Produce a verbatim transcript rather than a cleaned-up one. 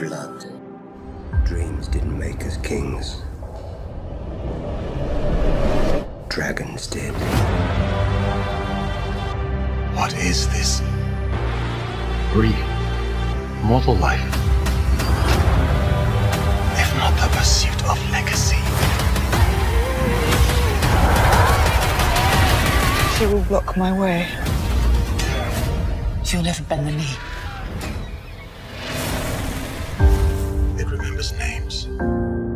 blood. Dreams didn't make us kings. Dragons did. What is this? Breathe. Mortal life. If not the pursuit of legacy. She will block my way. She'll never bend the knee. It remembers names.